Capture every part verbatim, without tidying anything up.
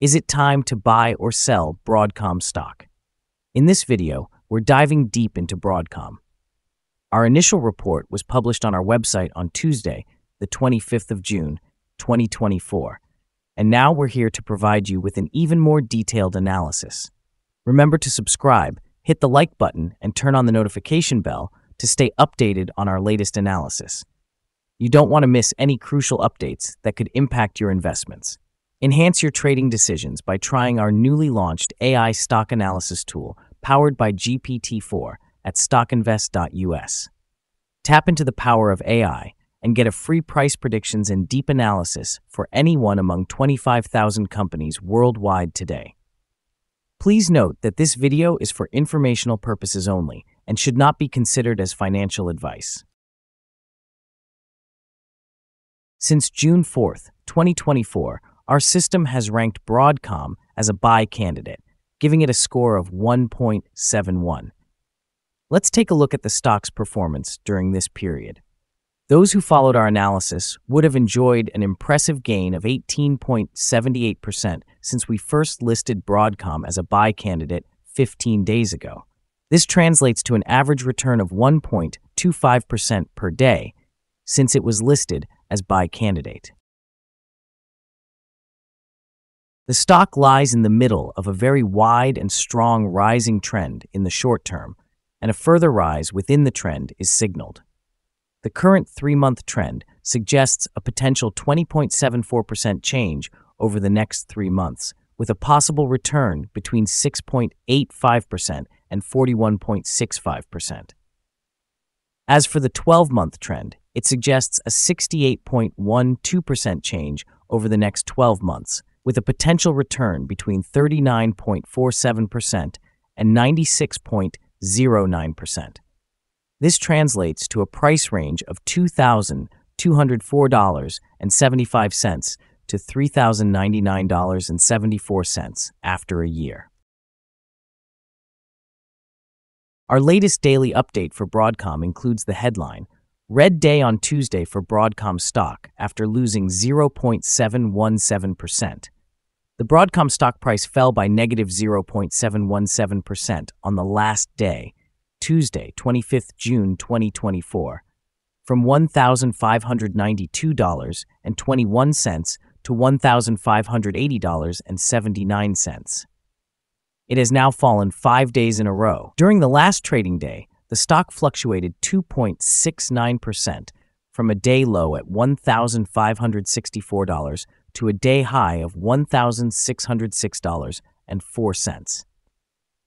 Is it time to buy or sell Broadcom stock? In this video, we're diving deep into Broadcom. Our initial report was published on our website on Tuesday, the twenty-fifth of June, twenty twenty-four, and now we're here to provide you with an even more detailed analysis. Remember to subscribe, hit the like button, and turn on the notification bell to stay updated on our latest analysis. You don't want to miss any crucial updates that could impact your investments. Enhance your trading decisions by trying our newly launched A I stock analysis tool powered by G P T four at stock invest dot U S. Tap into the power of A I and get a free price predictions and deep analysis for anyone among twenty-five thousand companies worldwide today. Please note that this video is for informational purposes only and should not be considered as financial advice. Since June fourth, twenty twenty-four, our system has ranked Broadcom as a buy candidate, giving it a score of one point seven one. Let's take a look at the stock's performance during this period. Those who followed our analysis would have enjoyed an impressive gain of eighteen point seven eight percent since we first listed Broadcom as a buy candidate fifteen days ago. This translates to an average return of one point two five percent per day since it was listed as buy candidate. The stock lies in the middle of a very wide and strong rising trend in the short term, and a further rise within the trend is signaled. The current three-month trend suggests a potential twenty point seven four percent change over the next three months, with a possible return between six point eight five percent and forty-one point six five percent. As for the twelve-month trend, it suggests a sixty-eight point one two percent change over the next twelve months, with a potential return between thirty-nine point four seven percent and ninety-six point zero nine percent. This translates to a price range of two thousand two hundred four dollars and seventy-five cents to three thousand ninety-nine dollars and seventy-four cents after a year. Our latest daily update for Broadcom includes the headline, "Red Day on Tuesday for Broadcom Stock After Losing zero point seven one seven percent. The Broadcom stock price fell by negative zero point seven one seven percent on the last day, Tuesday, twenty-fifth of June, twenty twenty-four, from one thousand five hundred ninety-two dollars and twenty-one cents to one thousand five hundred eighty dollars and seventy-nine cents. It has now fallen five days in a row. During the last trading day, the stock fluctuated two point six nine percent from a day low at one thousand five hundred sixty-four dollars to a day high of one thousand six hundred six dollars and four cents.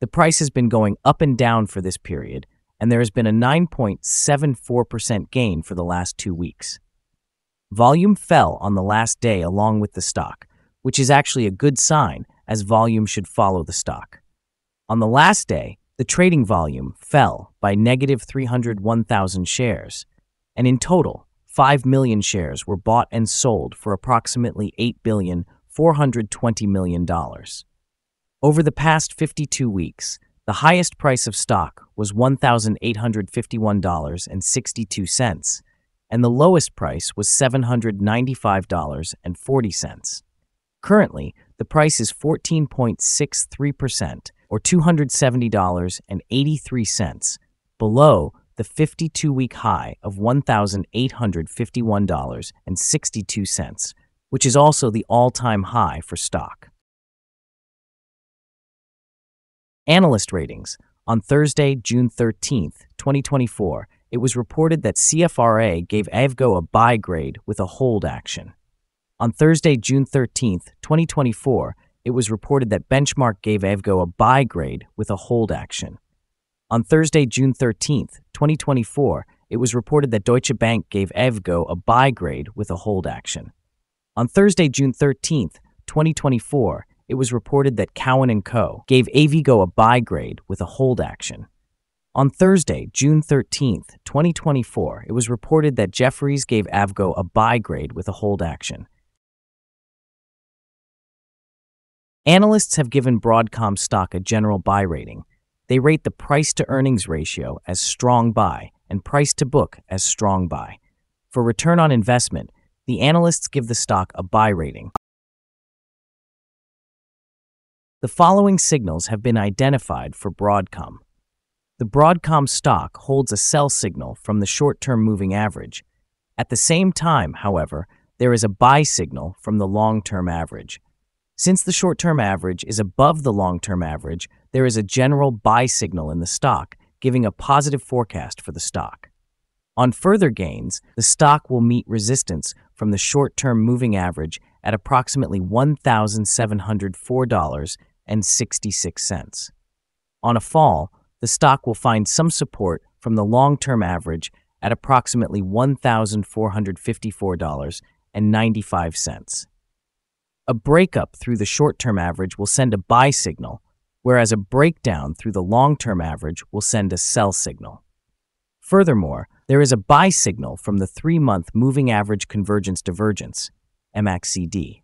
The price has been going up and down for this period, and there has been a nine point seven four percent gain for the last two weeks. Volume fell on the last day along with the stock, which is actually a good sign as volume should follow the stock. On the last day, the trading volume fell by negative three hundred one thousand shares, and in total, five million shares were bought and sold for approximately eight billion four hundred twenty million dollars. Over the past fifty-two weeks, the highest price of stock was one thousand eight hundred fifty-one dollars and sixty-two cents, and the lowest price was seven hundred ninety-five dollars and forty cents. Currently, the price is fourteen point six three percent, or two hundred seventy dollars and eighty-three cents, below the fifty-two-week high of one thousand eight hundred fifty-one dollars and sixty-two cents, which is also the all-time high for stock. Analyst ratings. On Thursday, June thirteenth, twenty twenty-four, it was reported that C F R A gave A V G O a buy grade with a hold action. On Thursday, June thirteenth, twenty twenty-four, it was reported that Benchmark gave A V G O a buy grade with a hold action. On Thursday, June thirteenth, twenty twenty-four, it was reported that Deutsche Bank gave A V G O a buy grade with a hold action. On Thursday, June thirteenth, twenty twenty-four, it was reported that Cowan and Co. gave A V G O a buy grade with a hold action. On Thursday, June thirteenth, twenty twenty-four, it was reported that Jefferies gave A V G O a buy grade with a hold action. Analysts have given Broadcom stock a general buy rating. They rate the price-to-earnings ratio as strong buy and price-to-book as strong buy. For return on investment, the analysts give the stock a buy rating. The following signals have been identified for Broadcom. The Broadcom stock holds a sell signal from the short-term moving average. At the same time, however, there is a buy signal from the long-term average. Since the short-term average is above the long-term average, there is a general buy signal in the stock, giving a positive forecast for the stock. On further gains, the stock will meet resistance from the short-term moving average at approximately one thousand seven hundred four dollars and sixty-six cents. On a fall, the stock will find some support from the long-term average at approximately one thousand four hundred fifty-four dollars and ninety-five cents. A breakup through the short-term average will send a buy signal, whereas a breakdown through the long-term average will send a sell signal. Furthermore, there is a buy signal from the three-month Moving Average Convergence Divergence, M A C D.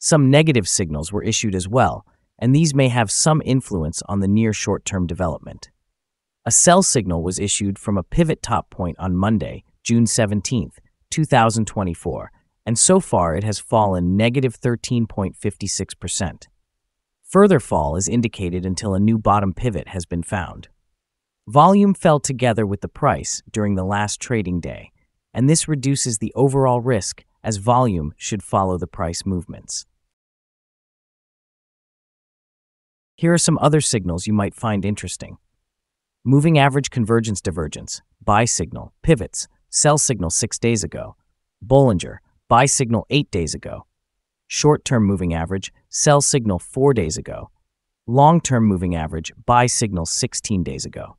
Some negative signals were issued as well, and these may have some influence on the near short-term development. A sell signal was issued from a pivot top point on Monday, June seventeenth, two thousand twenty-four, and so far it has fallen negative thirteen point five six percent. Further fall is indicated until a new bottom pivot has been found. Volume fell together with the price during the last trading day, and this reduces the overall risk as volume should follow the price movements. Here are some other signals you might find interesting. Moving average convergence divergence, buy signal, pivots, sell signal six days ago, Bollinger, buy signal eight days ago, short-term moving average, sell signal four days ago, long-term moving average, buy signal sixteen days ago.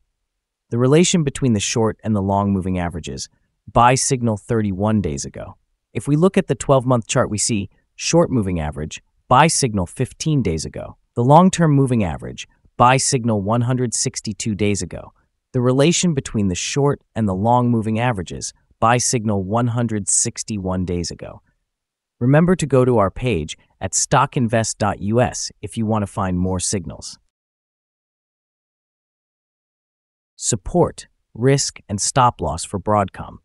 The relation between the short and the long moving averages, buy signal thirty-one days ago. If we look at the twelve-month chart, we see short moving average, buy signal fifteen days ago. The long-term moving average, buy signal one hundred sixty-two days ago. The relation between the short and the long moving averages, buy signal one hundred sixty-one days ago. Remember to go to our page at stock invest dot U S if you want to find more signals. Support, risk, and stop loss for Broadcom.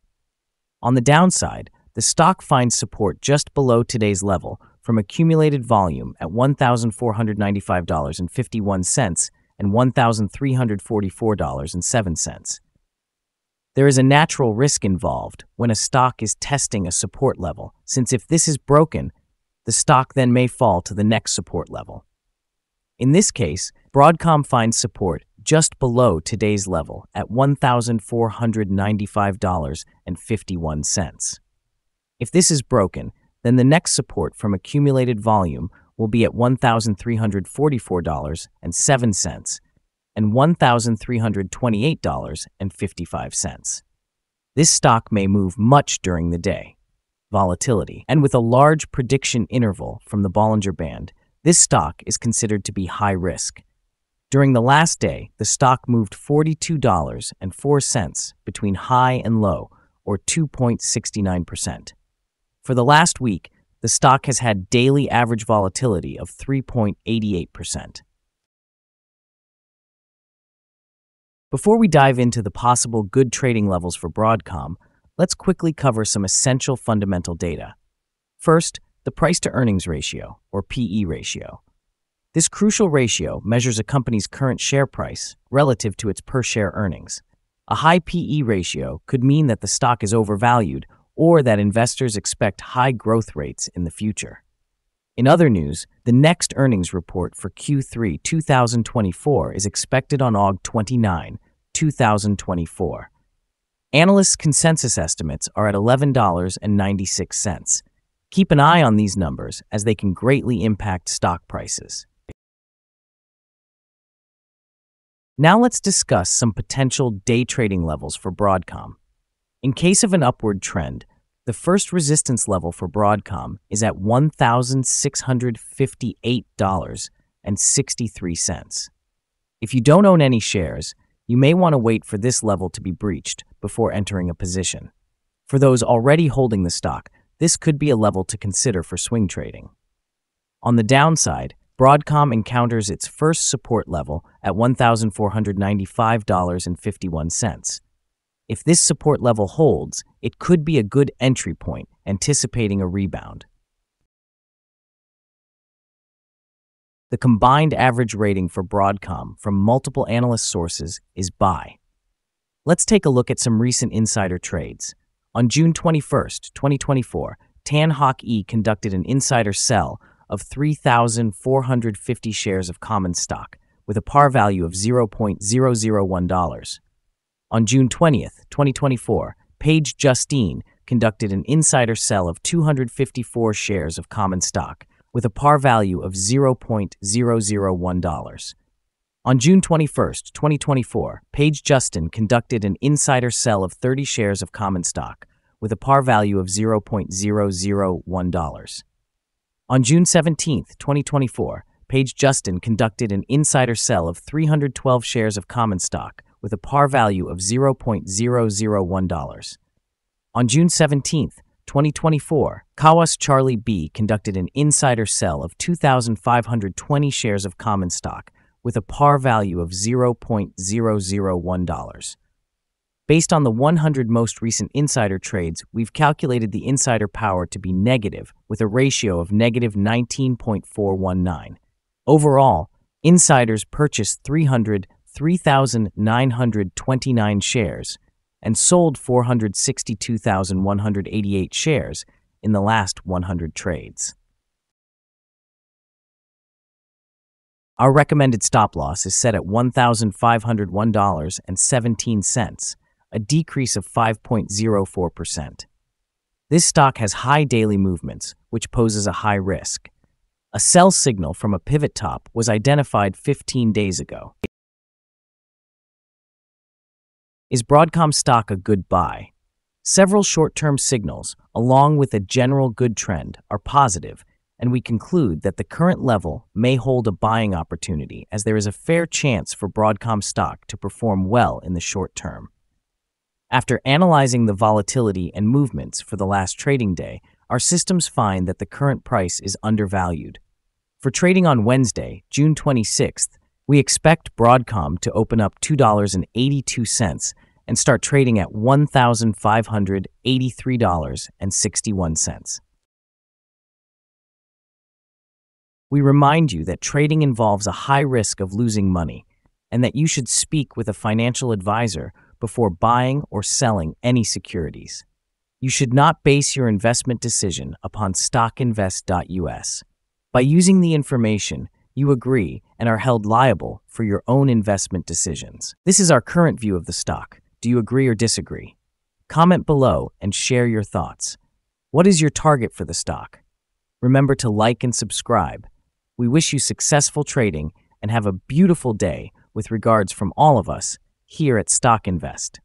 On the downside, the stock finds support just below today's level from accumulated volume at one thousand four hundred ninety-five dollars and fifty-one cents and one thousand three hundred forty-four dollars and seven cents. There is a natural risk involved when a stock is testing a support level, since if this is broken, the stock then may fall to the next support level. In this case, Broadcom finds support just below today's level at one thousand four hundred ninety-five dollars and fifty-one cents. If this is broken, then the next support from accumulated volume will be at one thousand three hundred forty-four dollars and seven cents and one thousand three hundred twenty-eight dollars and fifty-five cents. This stock may move much during the day. Volatility, and with a large prediction interval from the Bollinger Band, this stock is considered to be high risk. During the last day, the stock moved forty-two dollars and four cents between high and low, or two point six nine percent. For the last week, the stock has had daily average volatility of three point eight eight percent. Before we dive into the possible good trading levels for Broadcom, let's quickly cover some essential fundamental data. First, the price-to-earnings ratio, or P E ratio. This crucial ratio measures a company's current share price relative to its per-share earnings. A high P E ratio could mean that the stock is overvalued or that investors expect high growth rates in the future. In other news, the next earnings report for Q three two thousand twenty-four is expected on August twenty-ninth, two thousand twenty-four. Analysts' consensus estimates are at eleven dollars and ninety-six cents. Keep an eye on these numbers as they can greatly impact stock prices. Now let's discuss some potential day trading levels for Broadcom. In case of an upward trend, the first resistance level for Broadcom is at one thousand six hundred fifty-eight dollars and sixty-three cents. If you don't own any shares, you may want to wait for this level to be breached before entering a position. For those already holding the stock, this could be a level to consider for swing trading. On the downside, Broadcom encounters its first support level at one thousand four hundred ninety-five dollars and fifty-one cents. If this support level holds, it could be a good entry point, anticipating a rebound. The combined average rating for Broadcom from multiple analyst sources is buy. Let's take a look at some recent insider trades. On June twenty-first, twenty twenty-four, Tan Hawk E conducted an insider sell of three thousand four hundred fifty shares of common stock with a par value of zero point zero zero one dollars. On June twentieth, twenty twenty-four, Paige Justine conducted an insider sell of two hundred fifty-four shares of common stock with a par value of zero point zero zero one dollars. On June twenty-first, twenty twenty-four, Paige Justine conducted an insider sell of thirty shares of common stock with a par value of zero point zero zero one dollars. On June seventeenth, twenty twenty-four, Paige Justine conducted an insider sell of three hundred twelve shares of common stock with a par value of zero point zero zero one dollars. On June seventeenth, twenty twenty-four, Kawas Charlie B conducted an insider sell of two thousand five hundred twenty shares of common stock with a par value of zero point zero zero one dollars. Based on the one hundred most recent insider trades, we've calculated the insider power to be negative with a ratio of negative nineteen point four one nine. Overall, insiders purchased three hundred three thousand nine hundred twenty-nine shares and sold four hundred sixty-two thousand one hundred eighty-eight shares in the last one hundred trades. Our recommended stop loss is set at one thousand five hundred one dollars and seventeen cents, a decrease of five point zero four percent. This stock has high daily movements, which poses a high risk. A sell signal from a pivot top was identified fifteen days ago. Is Broadcom stock a good buy? Several short-term signals, along with a general good trend, are positive, and we conclude that the current level may hold a buying opportunity as there is a fair chance for Broadcom stock to perform well in the short term. After analyzing the volatility and movements for the last trading day, our systems find that the current price is undervalued. For trading on Wednesday, June twenty-sixth, we expect Broadcom to open up two dollars and eighty-two cents and start trading at one thousand five hundred eighty-three dollars and sixty-one cents. We remind you that trading involves a high risk of losing money and that you should speak with a financial advisor before buying or selling any securities. You should not base your investment decision upon stock invest dot U S. By using the information, you agree and are held liable for your own investment decisions. This is our current view of the stock. Do you agree or disagree? Comment below and share your thoughts. What is your target for the stock? Remember to like and subscribe. We wish you successful trading and have a beautiful day with regards from all of us here at Stock Invest.